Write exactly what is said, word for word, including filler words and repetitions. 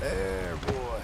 There, boy.